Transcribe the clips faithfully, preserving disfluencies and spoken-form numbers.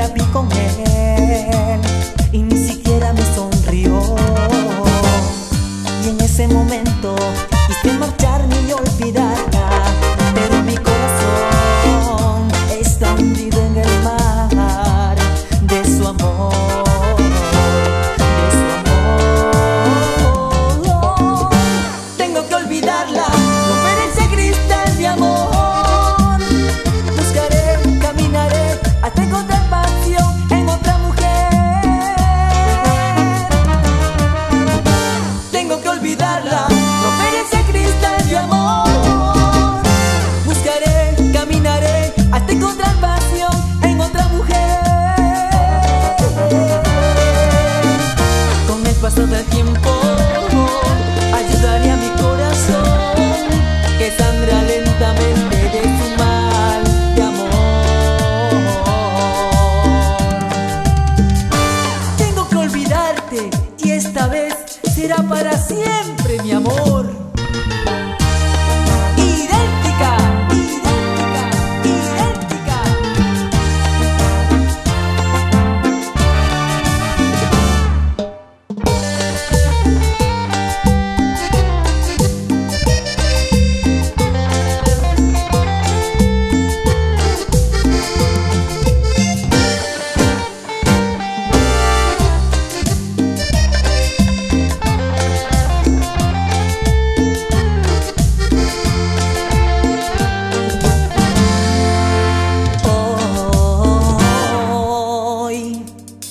la vi con él y ni siquiera me sonrió. Y en ese momento quise marcharme y olvidarla, pero mi corazón está hundido en el mar de su amor. Del tiempo ayudaré a mi corazón que sangra lentamente de su mal de amor. Tengo que olvidarte y esta vez será para siempre, mi amor. Idéntica, idéntica, idéntica.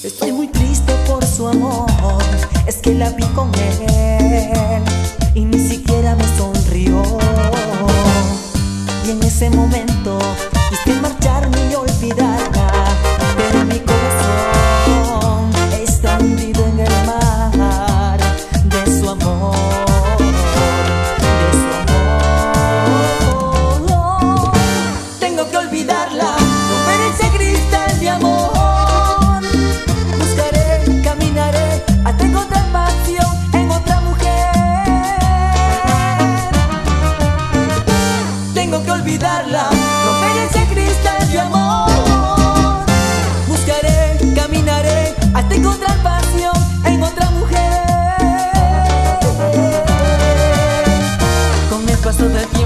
Estoy muy triste por su amor, es que la vi con él y ni siquiera me sonrió. Y en ese momento quise marcharme y olvidarla, pero mi corazón está hundido en el mar de su amor, de su amor. Oh, tengo que olvidarla, romper ese cristal de amor. Tengo que olvidarla, romper ese cristal de amor. Buscaré, caminaré hasta encontrar pasión en otra mujer. Con el paso del tiempo